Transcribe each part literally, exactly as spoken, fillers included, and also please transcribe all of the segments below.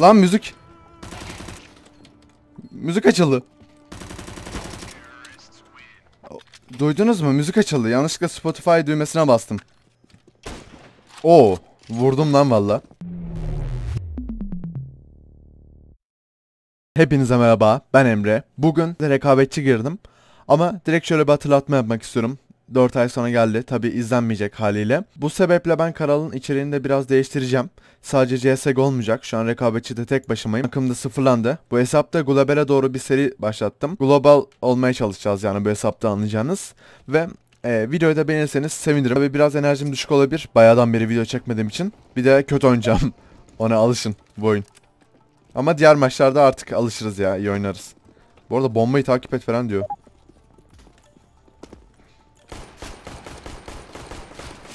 Lan müzik. Müzik açıldı. Duydunuz mu? Müzik açıldı. Yanlışlıkla Spotify düğmesine bastım. Oo, vurdum lan valla. Hepinize merhaba, ben Emre. Bugün de rekabetçi girdim. Ama direkt şöyle bir hatırlatma yapmak istiyorum. dört ay sonra geldi. Tabi izlenmeyecek haliyle. Bu sebeple ben kanalın içeriğini de biraz değiştireceğim. Sadece C S G olmayacak. Şu an rekabetçide tek başımayım. Takım da sıfırlandı. Bu hesapta globale doğru bir seri başlattım. Global olmaya çalışacağız yani bu hesapta, anlayacağınız. Ve e, videoyu da beğenirseniz sevinirim. Tabi biraz enerjim düşük olabilir. Bayağıdan beri video çekmediğim için. Bir de kötü oynayacağım. Ona alışın bu oyun. Ama diğer maçlarda artık alışırız ya. İyi oynarız. Bu arada bombayı takip et falan diyor.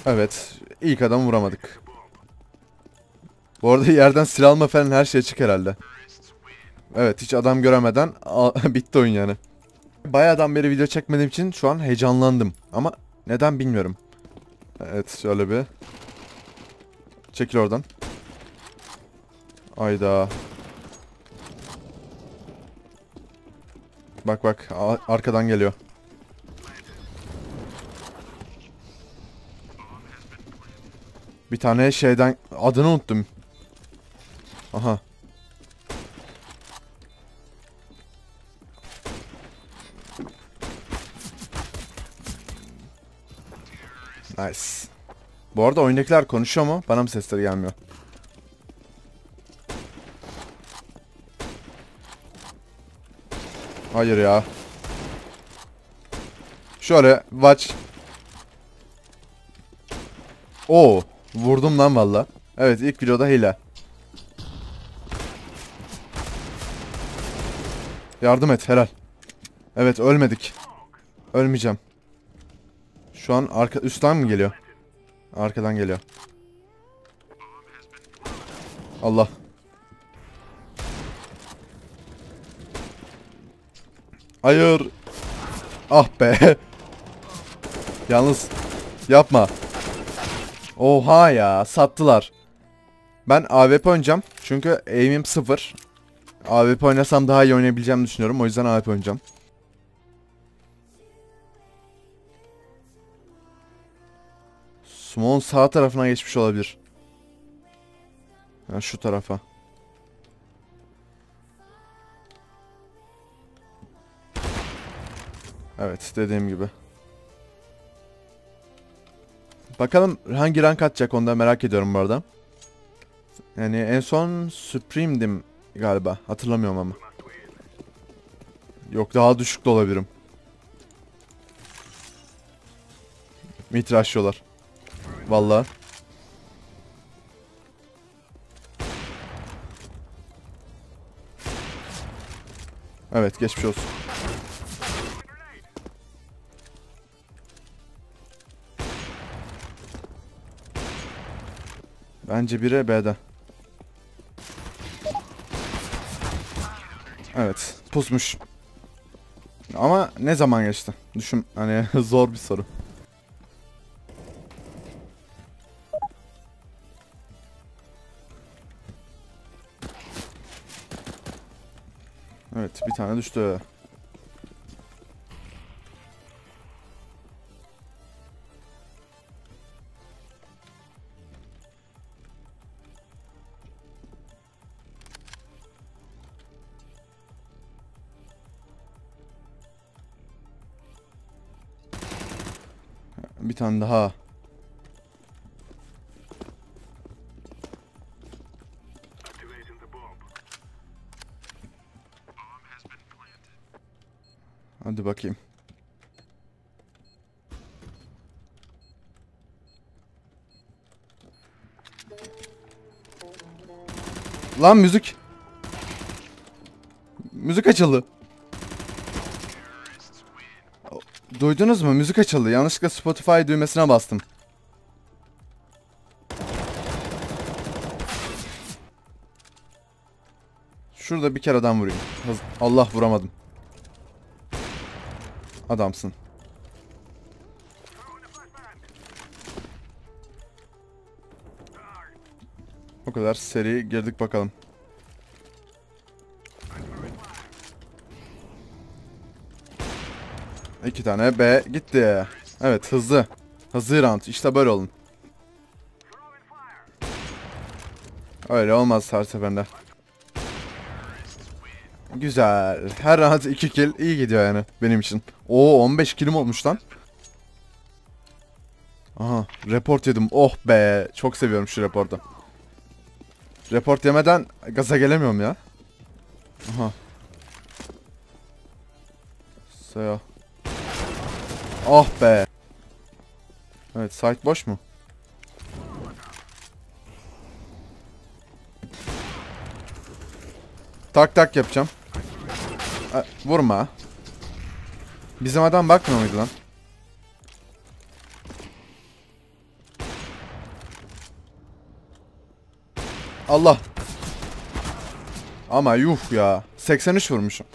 Evet, ilk adamı vuramadık. Bu arada yerden silah alma falan her şey çık herhalde. Evet, hiç adam göremeden bitti oyun yani. Bayağıdan beri video çekmediğim için şu an heyecanlandım. Ama neden bilmiyorum. Evet, şöyle bir. Çekil oradan. Ayda. Bak bak, arkadan geliyor. Bir tane şeyden adını unuttum. Aha. Nice. Bu arada oyundakiler konuşuyor mu? Bana mı sesleri gelmiyor? Hayır ya. Şöyle watch. Oo. Vurdum lan valla. Evet, ilk videoda hile. Yardım et, helal. Evet, ölmedik. Ölmeyeceğim. Şu an arka, üstten mi geliyor? Arkadan geliyor. Allah. Hayır. Ah be. Yalnız yapma. Oha ya, sattılar. Ben A W P oynayacağım. Çünkü aim'im sıfır. A W P oynasam daha iyi oynayabileceğimi düşünüyorum. O yüzden A W P oynayacağım. Smoke'un sağ tarafına geçmiş olabilir. Yani şu tarafa. Evet, dediğim gibi. Bakalım hangi rank atacak, onu da merak ediyorum bu arada. Yani en son Supreme'dim galiba. Hatırlamıyorum ama. Yok, daha düşük de olabilirim. Mitraşlıyorlar. Vallahi. Evet, geçmiş olsun. Bence biri B'de. Evet, pusmuş. Ama ne zaman geçti? Düşün hani zor bir soru. Evet, bir tane düştü. Bir tane daha. Hadi bakayım. Lan müzik. Müzik açıldı. Duydunuz mu? Müzik açıldı. Yanlışlıkla Spotify düğmesine bastım. Şurada bir kere adam vurayım. Allah, vuramadım. Adamsın. O kadar seri girdik bakalım. İki tane B gitti. Evet, hızlı. Hızlı round. İşte böyle olun. Öyle olmaz her seferinde. Güzel. Her round iki kill. İyi gidiyor yani benim için. Oo, on beş killim olmuş lan. Aha, report yedim. Oh be. Çok seviyorum şu reportu. Report yemeden gaza gelemiyorum ya. Aha. Seya. Oh be. Evet, site boş mu? Tak tak yapacağım. A, vurma. Bizim adam bakmıyor muydu lan? Allah. Ama yuh ya. seksen üç vurmuşum.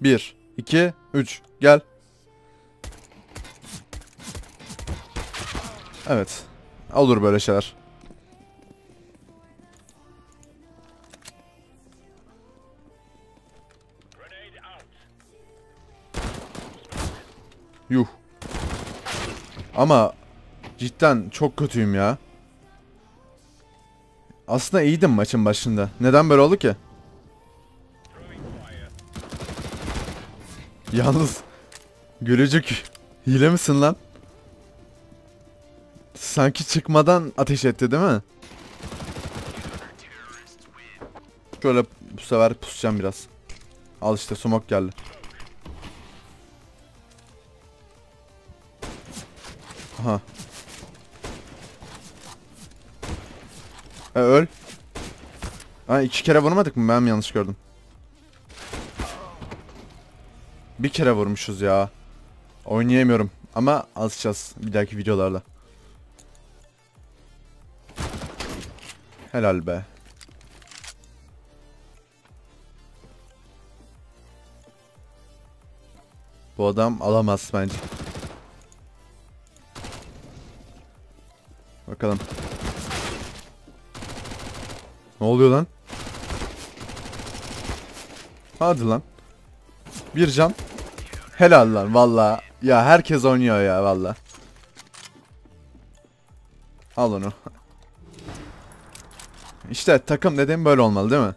bir, iki, üç. Gel. Evet. Olur böyle şeyler. Yuh. Ama cidden çok kötüyüm ya. Aslında iyiydim maçın başında. Neden böyle oldu ki? Yalnız Gülücük, hile misin lan? Sanki çıkmadan ateş etti değil mi? Şöyle bu sefer pusacağım biraz. Al işte, smoke geldi. Aha. E, öl. Ha, iki kere vurmadık mı? Ben mi yanlış gördüm? Bir kere vurmuşuz ya. Oynayamıyorum ama alışacağız bir dahaki videolarla. Helal be. Bu adam alamaz bence. Bakalım. Ne oluyor lan? Hadi lan. Bir can. Helal lan valla. Ya herkes oynuyor ya valla. Al onu. İşte takım dediğim böyle olmalı değil mi?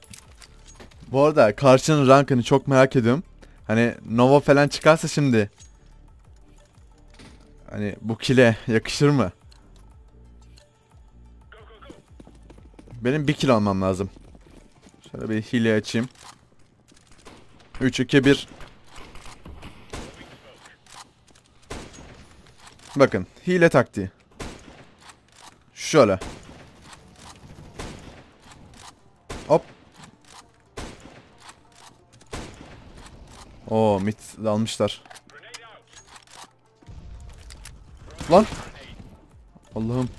Bu arada karşının rankını çok merak ediyorum. Hani Nova falan çıkarsa şimdi. Hani bu kile yakışır mı? Benim bir kill almam lazım. Şöyle bir hile açayım. üç, iki, bir. Bakın hile taktiği. Şöyle. Hop. Oo, mit almışlar. Lan. Allah'ım.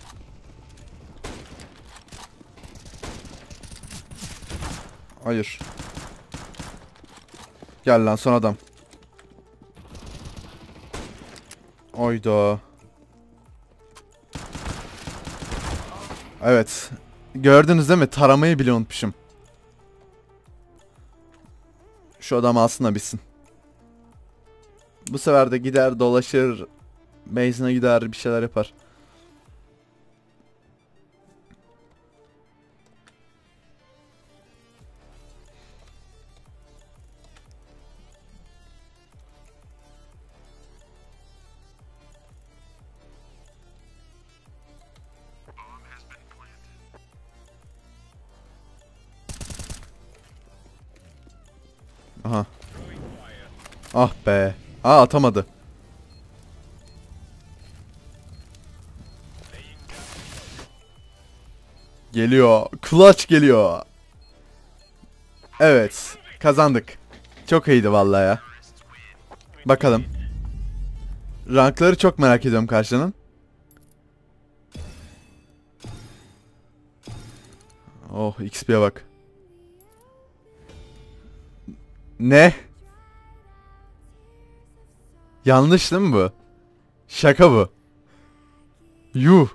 Hayır. Gel lan son adam. Oyda. Evet. Gördünüz değil mi? Taramayı bile unutmuşum. Şu adam alsın bitsin. Bu sefer de gider dolaşır. Base'ine gider bir şeyler yapar. Aha. Ah be. Aa, atamadı. Geliyor. Clutch geliyor. Evet. Kazandık. Çok iyiydi vallahi ya. Bakalım. Rankları çok merak ediyorum karşının. Oh, X P'ye bak. Ne? Yanlış değil mi bu? Şaka bu. Yuh.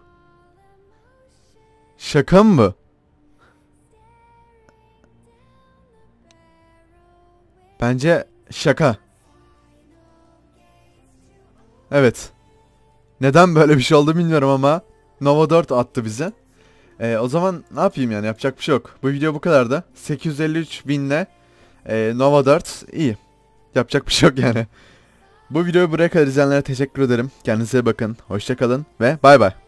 Şaka mı bu? Bence şaka. Evet. Neden böyle bir şey oldu bilmiyorum ama Nova dört attı bize. Ee, o zaman ne yapayım yani, yapacak bir şey yok. Bu video bu kadar da. sekiz yüz elli üç binle e, Nova dört iyi. Yapacak bir şey yok yani. Bu videoyu buraya kadar izleyenlere teşekkür ederim. Kendinize bakın. Hoşça kalın ve bay bay.